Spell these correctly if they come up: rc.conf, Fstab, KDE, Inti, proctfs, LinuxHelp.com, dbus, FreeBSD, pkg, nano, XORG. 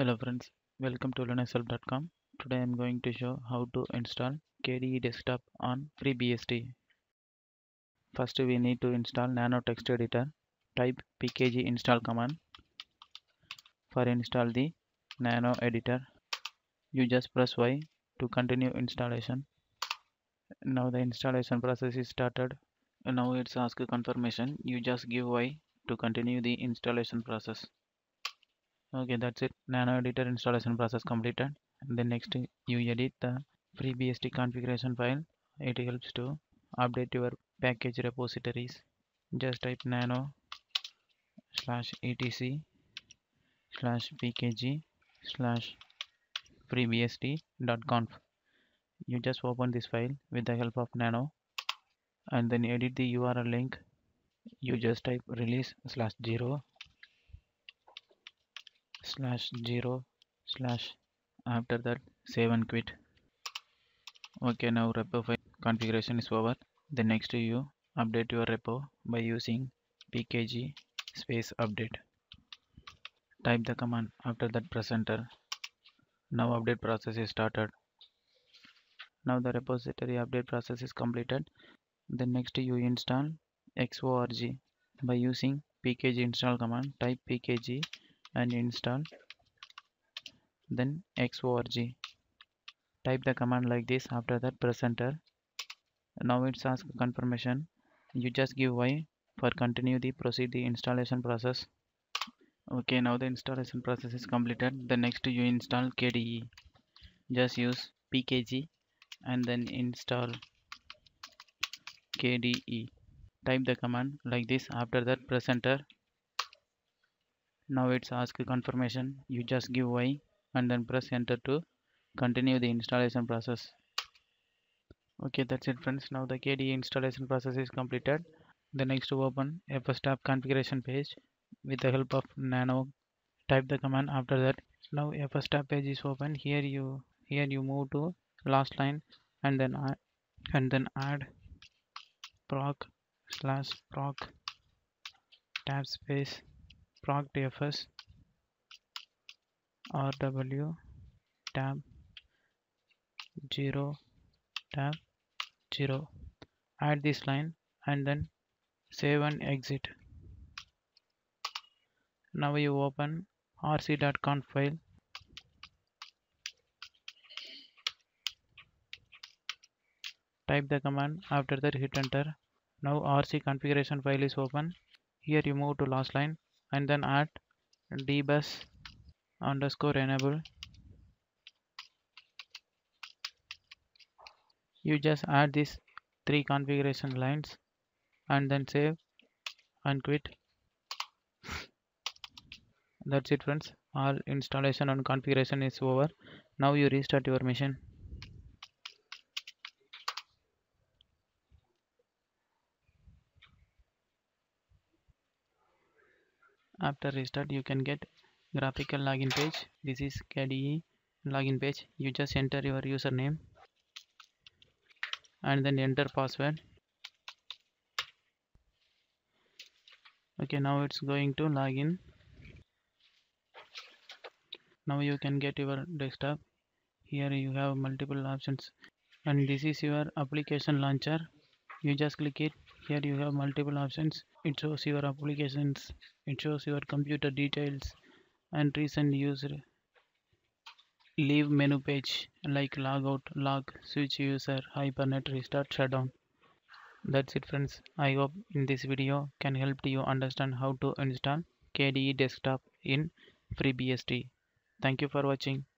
Hello friends, welcome to LinuxHelp.com. Today I am going to show how to install KDE desktop on FreeBSD. First we need to install nano text editor. Type pkg install command. For install the nano editor, you just press Y to continue installation. Now the installation process is started. Now it's ask confirmation. You just give Y to continue the installation process. Okay, that's it. Nano editor installation process completed. And then next you edit the FreeBSD configuration file. It helps to update your package repositories. Just type nano /etc/pkg/freebsd.conf. You just open this file with the help of nano, and then edit the URL link. You just type release/0/0/ after that save and quit. Okay, now repo file configuration is over. The next you update your repo by using pkg /update. Type the command, after that press enter. Now update process is started. Now the repository update process is completed. The next you install XORG by using pkg install command. Type pkg and install, then XORG. Type the command like this, after that press enter. Now it's ask confirmation. You just give Y for continue the proceed the installation process. Okay, now the installation process is completed. The next you install KDE. Just use pkg and then install KDE. Type the command like this, after that press enter. Now it's ask confirmation. You just give Y and then press enter to continue the installation process. Okay, that's it friends. Now the KDE installation process is completed. The next open a Fstab configuration page with the help of nano. Type the command, after that. Now a Fstab page is open. Here you move to last line and then add proc tab space proctfs rw tab 0. Add this line and then save and exit. Now you open rc.conf file. Type the command, after that hit enter. Now rc configuration file is open. Here you move to last line and then add dbus _enable. You just add these 3 configuration lines and then save and quit. That's it friends. All installation and configuration is over. Now you restart your machine. After restart you can get graphical login page. This is KDE login page. You just enter your username and then enter password. Okay, now it's going to login. Now you can get your desktop. Here you have multiple options, and this is your application launcher. You just click it. Here you have multiple options. It shows your applications, it shows your computer details and recent user. Leave menu page like logout, log, switch user, hypernet, restart, shutdown. That's it friends. I hope in this video can help you understand how to install KDE desktop in FreeBSD. Thank you for watching.